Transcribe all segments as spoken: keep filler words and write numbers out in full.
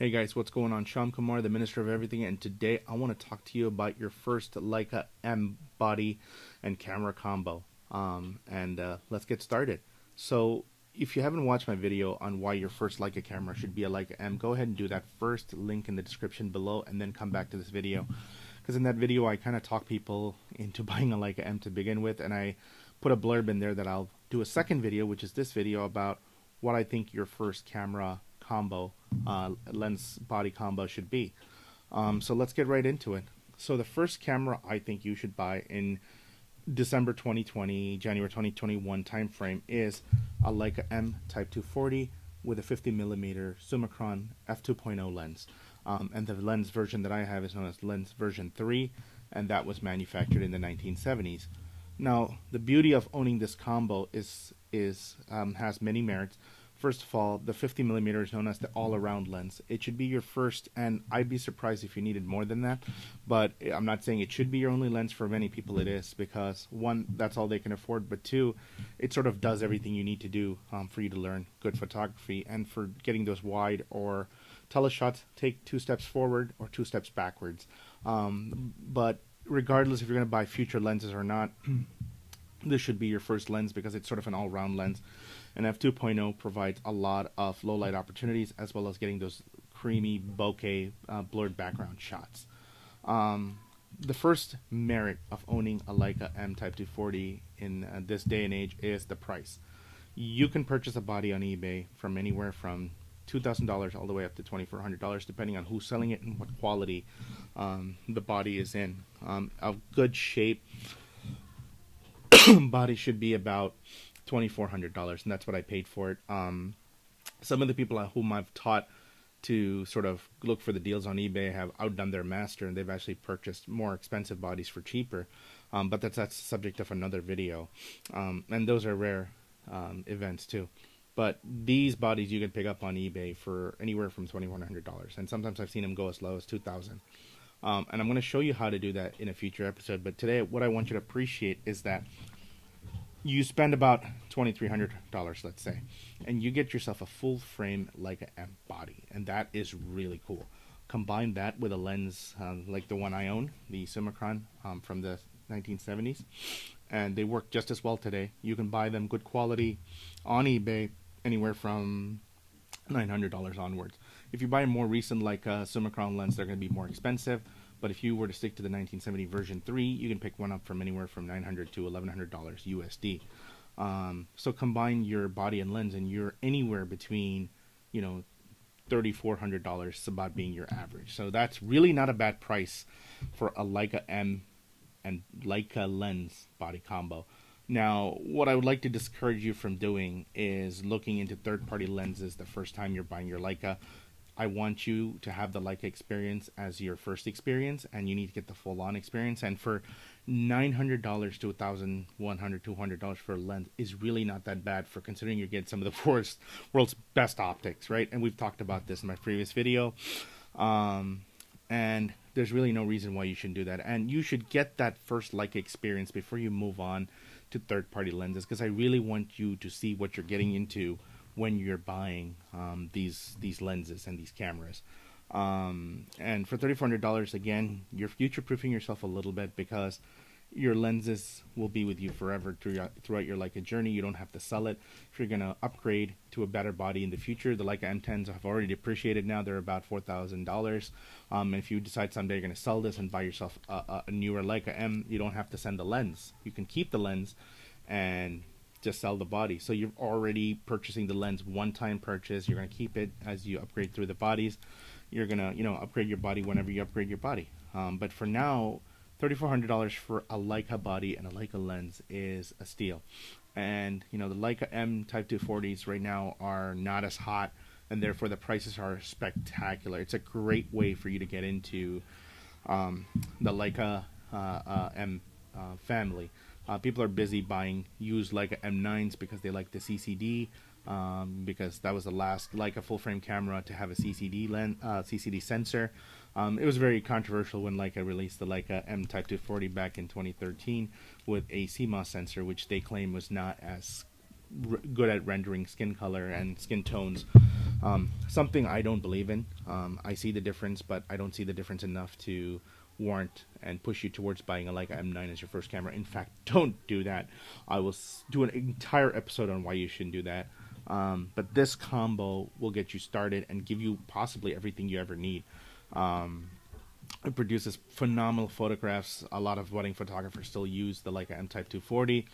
Hey guys, what's going on? Sham Kumar, the Minister of Everything, and today I want to talk to you about your first Leica M body and camera combo. Um, and uh, let's get started. So if you haven't watched my video on why your first Leica camera should be a Leica M, go ahead and do that first, link in the description below, and then come back to this video. Because in that video I kind of talk people into buying a Leica M to begin with, and I put a blurb in there that I'll do a second video, which is this video, about what I think your first camera combo, uh, lens body combo should be. Um, so let's get right into it. So the first camera I think you should buy in December twenty twenty, January twenty twenty-one timeframe is a Leica M Type two forty with a fifty millimeter Summicron f two point oh lens. Um, and the lens version that I have is known as lens version three, and that was manufactured in the nineteen seventies. Now, the beauty of owning this combo is is um, has many merits. First of all, the fifty millimeter is known as the all-around lens. It should be your first, and I'd be surprised if you needed more than that, but I'm not saying it should be your only lens. For many people it is, because one, that's all they can afford, but two, it sort of does everything you need to do um, for you to learn good photography, and for getting those wide or teleshots, take two steps forward or two steps backwards. Um, but regardless if you're going to buy future lenses or not, this should be your first lens because it's sort of an all-round lens, and f two point oh provides a lot of low light opportunities as well as getting those creamy bokeh uh, blurred background shots. Um, the first merit of owning a Leica M Type two forty in uh, this day and age is the price. You can purchase a body on eBay from anywhere from two thousand dollars all the way up to twenty-four hundred dollars, depending on who's selling it and what quality um, the body is in. Um, a good shape body should be about twenty-four hundred dollars, and that's what I paid for it. Um, some of the people whom I've taught to sort of look for the deals on eBay have outdone their master, and they've actually purchased more expensive bodies for cheaper. Um, but that's that's the subject of another video, um, and those are rare um, events too. But these bodies you can pick up on eBay for anywhere from twenty-one hundred dollars, and sometimes I've seen them go as low as two thousand dollars. Um, and I'm going to show you how to do that in a future episode. But today, what I want you to appreciate is that you spend about twenty-three hundred dollars, let's say, and you get yourself a full frame Leica M body, and that is really cool. Combine that with a lens uh, like the one I own, the Summicron um, from the nineteen seventies, and they work just as well today. You can buy them good quality on eBay anywhere from nine hundred dollars onwards. If you buy a more recent Leica Summicron lens, they're going to be more expensive. But if you were to stick to the nineteen seventy version three, you can pick one up from anywhere from nine hundred dollars to eleven hundred dollars U S D. Um, so combine your body and lens, and you're anywhere between, you know, thirty-four hundred dollars about being your average. So that's really not a bad price for a Leica M and Leica lens body combo. Now, what I would like to discourage you from doing is looking into third-party lenses the first time you're buying your Leica. I want you to have the Leica experience as your first experience, and you need to get the full-on experience. And for nine hundred dollars to one thousand one hundred dollars, two hundred dollars for a lens is really not that bad, for considering you're getting some of the world's, world's best optics, right? And we've talked about this in my previous video. Um, and there's really no reason why you shouldn't do that. And you should get that first Leica experience before you move on to third-party lenses, because I really want you to see what you're getting into when you're buying um, these these lenses and these cameras. Um, and for thirty-four hundred dollars, again, you're future-proofing yourself a little bit, because your lenses will be with you forever throughout, throughout your Leica journey. You don't have to sell it. If you're going to upgrade to a better body in the future, the Leica M tens have already depreciated now. They're about four thousand dollars. Um, and if you decide someday you're going to sell this and buy yourself a, a newer Leica M, you don't have to send the lens. You can keep the lens and just sell the body. So you're already purchasing the lens, one-time purchase. You're going to keep it as you upgrade through the bodies. You're going to, you know, upgrade your body whenever you upgrade your body. Um, but for now, thirty-four hundred dollars for a Leica body and a Leica lens is a steal. And, you know, the Leica M Type two forties right now are not as hot, and therefore the prices are spectacular. It's a great way for you to get into um, the Leica uh, uh, M uh, family. Uh, people are busy buying used Leica M nines because they like the C C D, um, because that was the last Leica full-frame camera to have a C C D lens, uh, C C D sensor. Um, it was very controversial when Leica released the Leica M Type two forty back in twenty thirteen with a C M O S sensor, which they claim was not as r good at rendering skin color and skin tones Um, something I don't believe in. Um, I see the difference, but I don't see the difference enough to warrant and push you towards buying a Leica M nine as your first camera. In fact, don't do that. I will do an entire episode on why you shouldn't do that. Um, but this combo will get you started and give you possibly everything you ever need. Um, it produces phenomenal photographs. A lot of wedding photographers still use the Leica M Type two forty.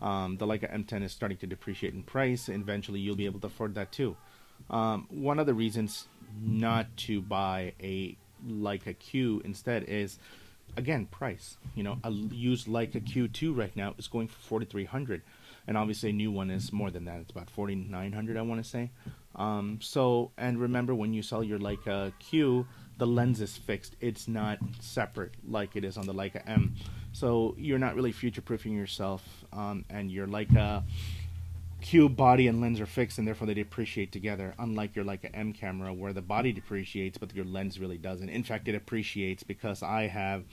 Um, the Leica M ten is starting to depreciate in price. Eventually, you'll be able to afford that too. Um, one of the reasons not to buy a Leica Q instead is, again, price. You know, a used Leica Q two right now is going for forty-three hundred dollars, and obviously a new one is more than that. It's about forty-nine hundred dollars, I want to say. Um, so, and remember, when you sell your Leica Q, the lens is fixed. It's not separate like it is on the Leica M. So you're not really future-proofing yourself, um, and your Leica Q body and lens are fixed, and therefore they depreciate together, unlike your Leica M camera where the body depreciates but your lens really doesn't. In fact, it appreciates, because I have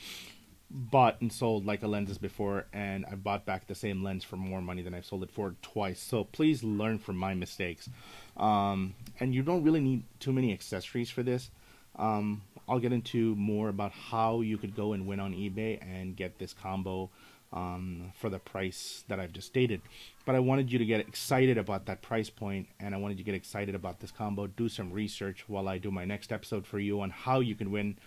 bought and sold Leica lenses before, and I bought back the same lens for more money than I've sold it for twice. So please learn from my mistakes. Um, and you don't really need too many accessories for this. Um, I'll get into more about how you could go and win on eBay and get this combo Um, for the price that I've just stated. But I wanted you to get excited about that price point, and I wanted you to get excited about this combo. Do some research while I do my next episode for you on how you can win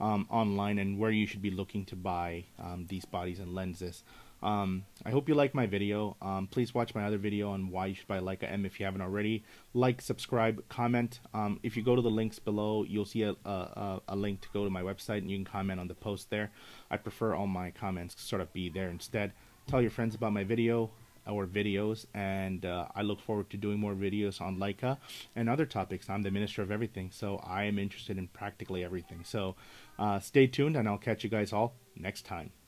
um, online and where you should be looking to buy um, these bodies and lenses. Um, I hope you like my video. Um, please watch my other video on why you should buy Leica M if you haven't already. Like, subscribe, comment. Um, if you go to the links below, you'll see a, a, a link to go to my website, and you can comment on the post there. I prefer all my comments sort of be there instead. Tell your friends about my video or videos, and uh, I look forward to doing more videos on Leica and other topics. I'm the Minister of Everything, so I am interested in practically everything. So uh, stay tuned, and I'll catch you guys all next time.